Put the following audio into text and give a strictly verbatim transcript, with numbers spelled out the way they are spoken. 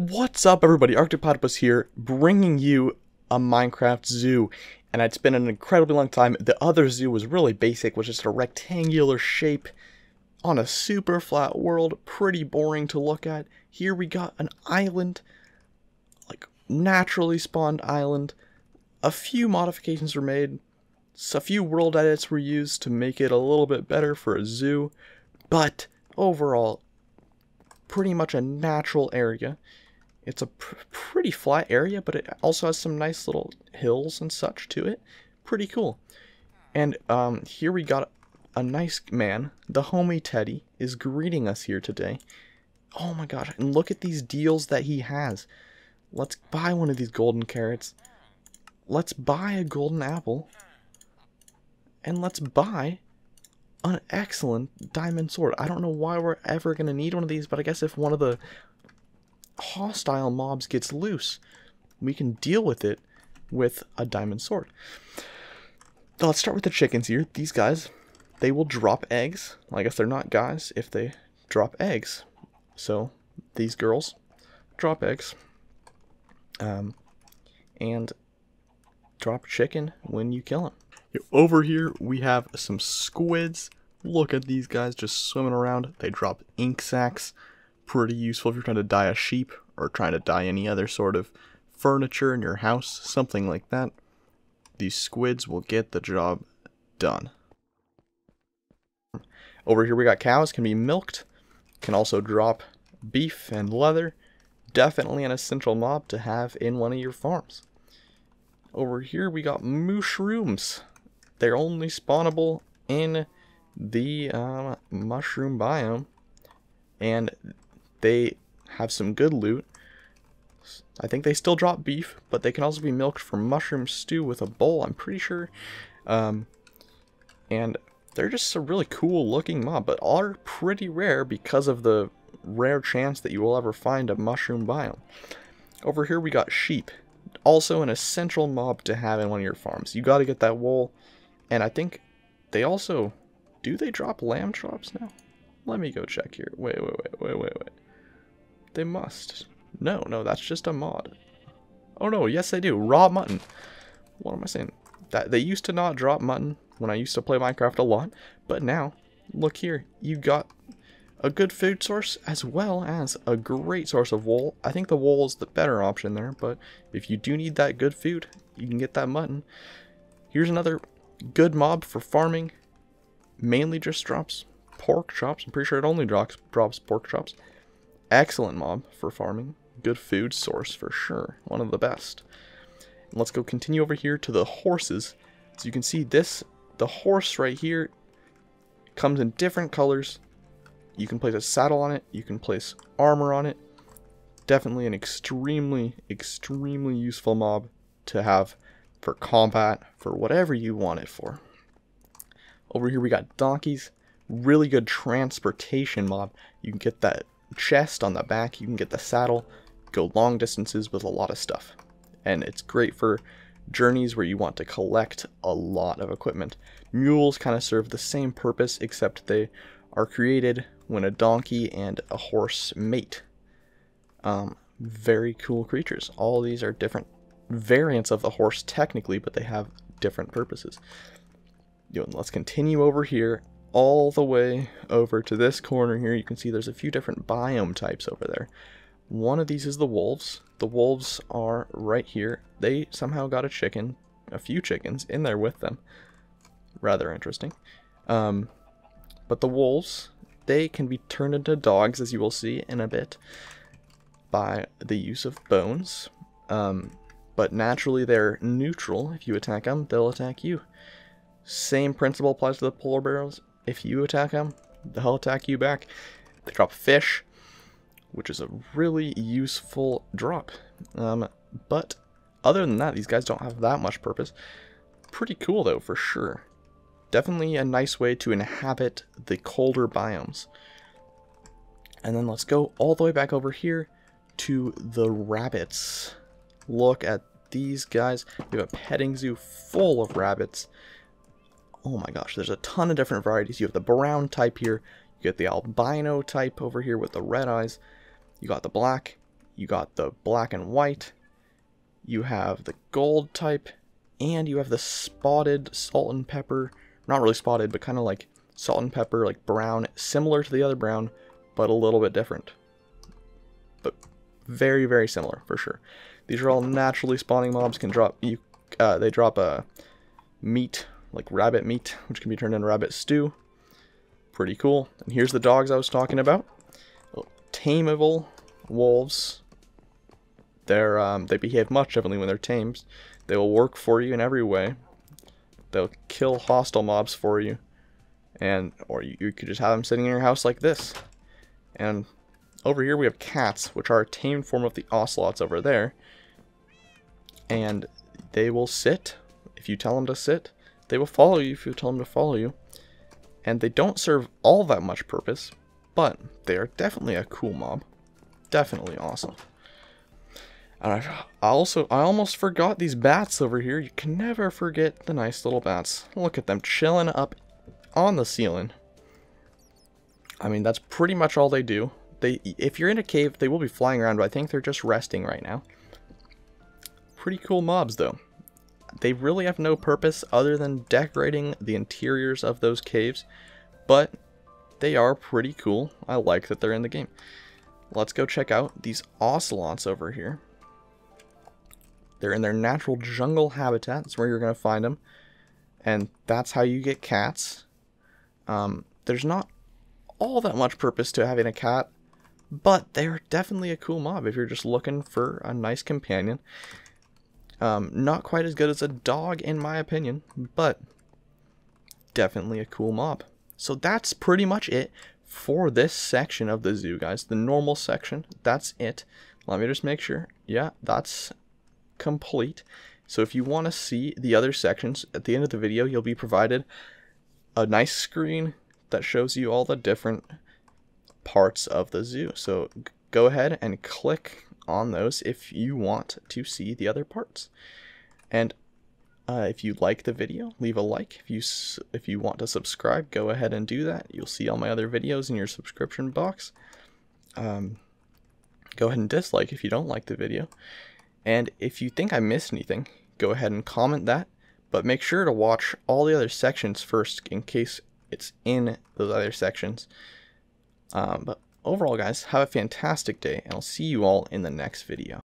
What's up, everybody? Arctic Platypus here, bringing you a Minecraft zoo. And it's been an incredibly long time. The other zoo was really basic, was just a rectangular shape on a super flat world, pretty boring to look at. Here we got an island, like naturally spawned island. A few modifications were made, a few world edits were used to make it a little bit better for a zoo, but overall, pretty much a natural area. It's a pr pretty flat area, but it also has some nice little hills and such to it. Pretty cool. And um, here we got a nice man. The homie Teddy is greeting us here today. Oh my gosh, and look at these deals that he has. Let's buy one of these golden carrots. Let's buy a golden apple. And let's buy an excellent diamond sword. I don't know why we're ever going to need one of these, but I guess if one of the hostile mobs gets loose, we can deal with it with a diamond sword. So let's start with the chickens here. These guys, they will drop eggs. I guess they're not guys if they drop eggs. So these girls drop eggs um, and drop chicken when you kill them. Over here we have some squids. Look at these guys just swimming around. They drop ink sacs. Pretty useful if you're trying to dye a sheep or trying to dye any other sort of furniture in your house, something like that. These squids will get the job done. Over here we got cows, can be milked, can also drop beef and leather. Definitely an essential mob to have in one of your farms. Over here we got mushrooms. They're only spawnable in the um, mushroom biome, and they have some good loot. I think they still drop beef, but they can also be milked for mushroom stew with a bowl, I'm pretty sure. Um, and they're just a really cool looking mob, but are pretty rare because of the rare chance that you will ever find a mushroom biome. Over here we got sheep. Also an essential mob to have in one of your farms. You gotta get that wool. And I think they also, do they drop lamb chops now? Let me go check here. Wait, wait, wait, wait, wait, wait. They must. No, no, that's just a mod. Oh no, yes they do. Raw mutton. What am I saying? That they used to not drop mutton when I used to play Minecraft a lot, but now, look here. You got a good food source as well as a great source of wool. I think the wool is the better option there, but if you do need that good food, you can get that mutton. Here's another good mob for farming. Mainly just drops pork chops. I'm pretty sure it only drops, drops pork chops. Excellent mob for farming. Good food source for sure. One of the best. And let's go continue over here to the horses. So you can see this, the horse right here comes in different colors. You can place a saddle on it, you can place armor on it. Definitely an extremely, extremely useful mob to have for combat, for whatever you want it for. Over here we got donkeys. Really good transportation mob. You can get that chest on the back, you can get the saddle, go long distances with a lot of stuff. And it's great for journeys where you want to collect a lot of equipment. Mules kind of serve the same purpose, except they are created when a donkey and a horse mate. Um, very cool creatures. All these are different variants of the horse technically, but they have different purposes. Let's continue over here all the way over to this corner here. You can see there's a few different biome types over there. One of these is the wolves. The wolves are right here. They somehow got a chicken, a few chickens in there with them. Rather interesting. Um, But the wolves, they can be turned into dogs, as you will see in a bit, by the use of bones. Um, but naturally, they're neutral. If you attack them, they'll attack you. Same principle applies to the polar bears. If you attack them, they'll attack you back. They drop fish, which is a really useful drop. Um, but other than that, these guys don't have that much purpose. Pretty cool, though, for sure. Definitely a nice way to inhabit the colder biomes. And then let's go all the way back over here to the rabbits. Look at these guys. We have a petting zoo full of rabbits. Oh my gosh, there's a ton of different varieties. You have the brown type here. You get the albino type over here with the red eyes. You got the black. you got the black and white, you have the gold type, and you have the spotted salt and pepper, not really spotted, but kind of like salt and pepper, like brown, similar to the other brown, but a little bit different. But very, very similar, for sure. These are all naturally spawning mobs. Can drop you, uh, they drop a meat, like rabbit meat, which can be turned into rabbit stew. Pretty cool. And here's the dogs I was talking about. Tameable wolves. They're, um, they behave much differently when they're tamed. They will work for you in every way. They'll kill hostile mobs for you, and or you, you could just have them sitting in your house like this. And over here we have cats, which are a tamed form of the ocelots over there. And they will sit if you tell them to sit. They will follow you if you tell them to follow you. And they don't serve all that much purpose, but they are definitely a cool mob. Definitely awesome. And I also, I almost forgot these bats over here. You can never forget the nice little bats. Look at them chilling up on the ceiling. I mean, that's pretty much all they do. They, if you're in a cave, they will be flying around, but I think they're just resting right now. Pretty cool mobs, though. They really have no purpose other than decorating the interiors of those caves, but they are pretty cool. I like that they're in the game. Let's go check out these ocelots over here. They're in their natural jungle habitat. That's where you're going to find them. And that's how you get cats. Um, there's not all that much purpose to having a cat, but they're definitely a cool mob if you're just looking for a nice companion. Um, not quite as good as a dog in my opinion, but definitely a cool mob. So that's pretty much it for this section of the zoo, guys. The normal section, that's it. Let me just make sure. Yeah, that's complete. So if you want to see the other sections, at the end of the video you'll be provided a nice screen that shows you all the different parts of the zoo. So go ahead and click on those if you want to see the other parts. And uh, if you like the video, leave a like. If you if you want to subscribe, go ahead and do that. You'll see all my other videos in your subscription box. Um, go ahead and dislike if you don't like the video. And if you think I missed anything, go ahead and comment that. But make sure to watch all the other sections first in case it's in those other sections. Um, but overall, guys, have a fantastic day, and I'll see you all in the next video.